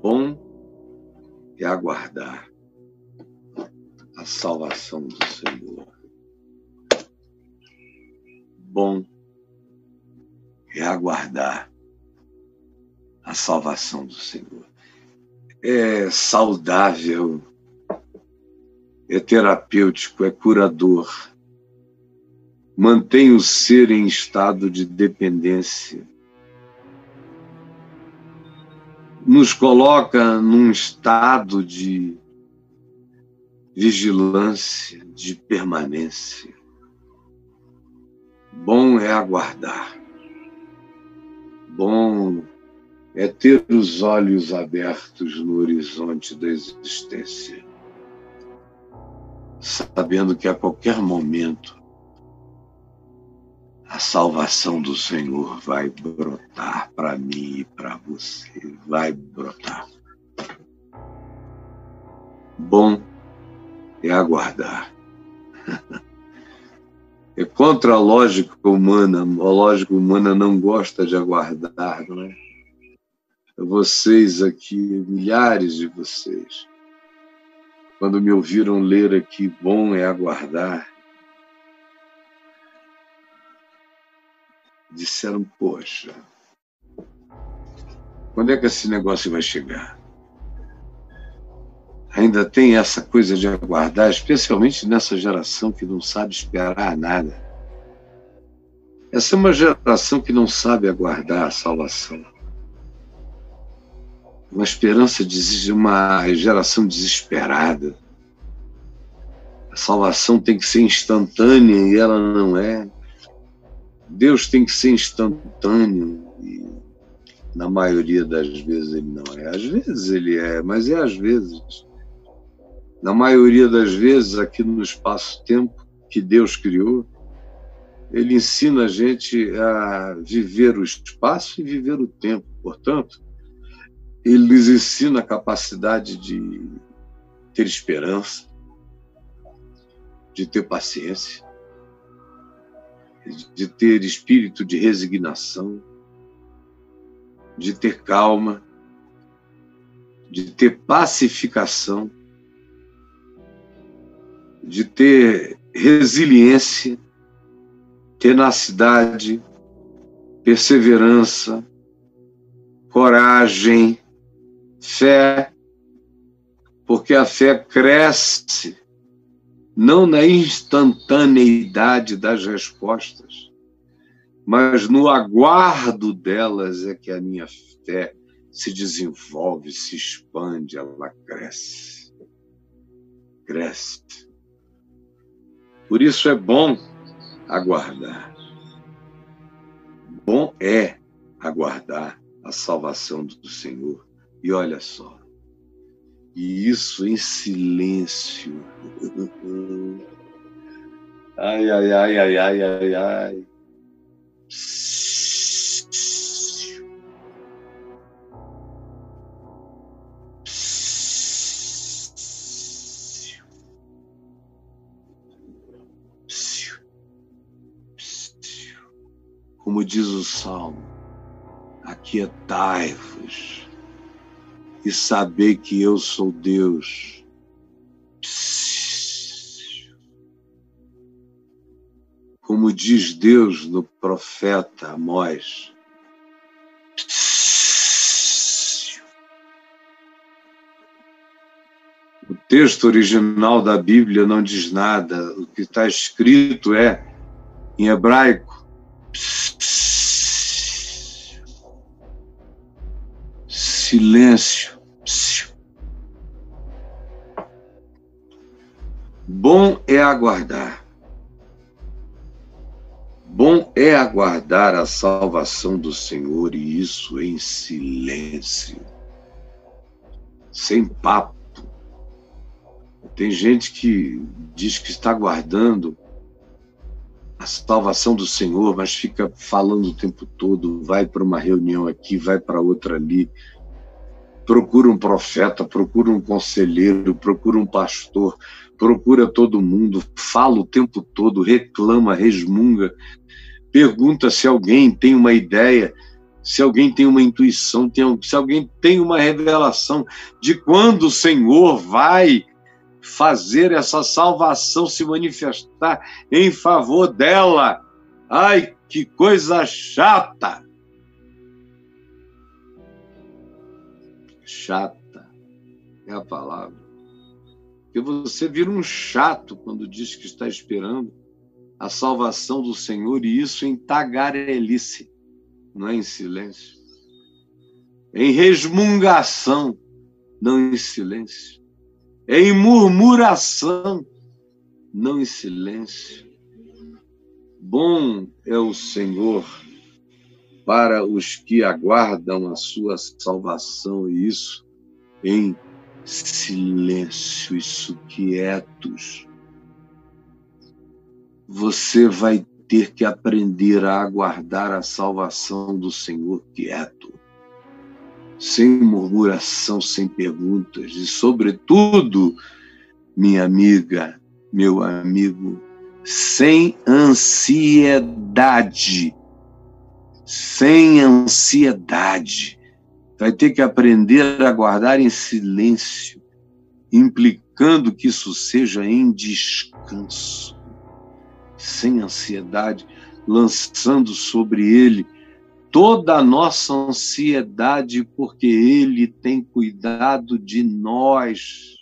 bom é aguardar a salvação do Senhor. Bom é aguardar a salvação do Senhor. É saudável, é terapêutico, é curador. Mantém o ser em estado de dependência. Nos coloca num estado de vigilância, de permanência. Bom é aguardar. Bom é ter os olhos abertos no horizonte da existência, sabendo que a qualquer momento a salvação do Senhor vai brotar para mim e para você. Vai brotar. Bom é aguardar. É contra a lógica humana. A lógica humana não gosta de aguardar, não é? Vocês aqui, milhares de vocês, quando me ouviram ler aqui, bom é aguardar, disseram, poxa, quando é que esse negócio vai chegar? Ainda tem essa coisa de aguardar, especialmente nessa geração que não sabe esperar nada. Essa é uma geração que não sabe aguardar a salvação. Uma esperança, uma geração desesperada. A salvação tem que ser instantânea e ela não é. Deus tem que ser instantâneo e, na maioria das vezes, ele não é. Às vezes ele é, mas é às vezes. Na maioria das vezes, aqui no espaço-tempo que Deus criou, ele ensina a gente a viver o espaço e viver o tempo. Portanto, ele nos ensina a capacidade de ter esperança, de ter paciência, de ter espírito de resignação, de ter calma, de ter pacificação, de ter resiliência, tenacidade, perseverança, coragem, fé, porque a fé cresce não na instantaneidade das respostas, mas no aguardo delas é que a minha fé se desenvolve, se expande, ela cresce. Cresce. Por isso é bom aguardar. Bom é aguardar a salvação do Senhor. E olha só, e isso em silêncio. Ai, ai, ai, ai, ai, ai, ai. Como diz o Salmo, aquietai-vos e saber que eu sou Deus. Como diz Deus no profeta Amós, o texto original da Bíblia não diz nada, o que está escrito é, em hebraico, silêncio. Bom é aguardar. Bom é aguardar a salvação do Senhor, e isso em silêncio. Sem papo. Tem gente que diz que está aguardando a salvação do Senhor, mas fica falando o tempo todo, vai para uma reunião aqui, vai para outra ali. Procura um profeta, procura um conselheiro, procura um pastor, procura todo mundo, fala o tempo todo, reclama, resmunga, pergunta se alguém tem uma ideia, se alguém tem uma intuição, se alguém tem uma revelação de quando o Senhor vai fazer essa salvação se manifestar em favor dela. Ai, que coisa chata! Chata é a palavra. Porque você vira um chato quando diz que está esperando a salvação do Senhor, e isso em tagarelice, não é em silêncio. Em resmungação, não em silêncio. Em murmuração, não em silêncio. Bom é o Senhor para os que aguardam a sua salvação, e isso em silêncio, isso quietos. Você vai ter que aprender a aguardar a salvação do Senhor quieto, sem murmuração, sem perguntas. E, sobretudo, minha amiga, meu amigo, sem ansiedade. Sem ansiedade. Vai ter que aprender a guardar em silêncio, implicando que isso seja em descanso, sem ansiedade, lançando sobre ele toda a nossa ansiedade, porque ele tem cuidado de nós.